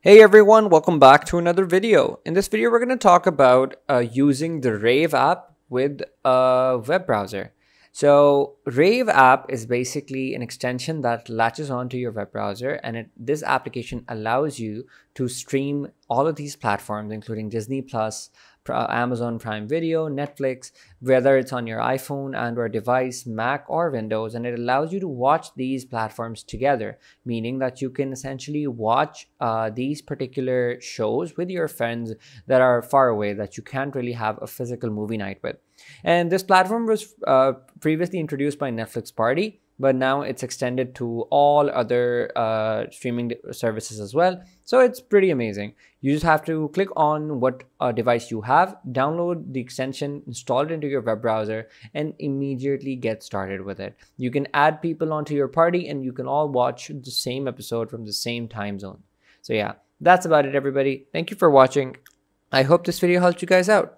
Hey everyone, welcome back to another video. In this video, we're going to talk about using the Rave app with a web browser. So Rave app is basically an extension that latches onto your web browser, and this application allows you to stream all of these platforms, including Disney Plus, Amazon Prime Video, Netflix, whether it's on your iPhone, Android device, Mac or Windows, and it allows you to watch these platforms together, meaning that you can essentially watch these particular shows with your friends that are far away that you can't really have a physical movie night with. And this platform was previously introduced by Netflix Party, but now it's extended to all other streaming services as well. So it's pretty amazing. You just have to click on what device you have, download the extension, install it into your web browser, and immediately get started with it. You can add people onto your party and you can all watch the same episode from the same time zone. So yeah, that's about it, everybody. Thank you for watching. I hope this video helped you guys out.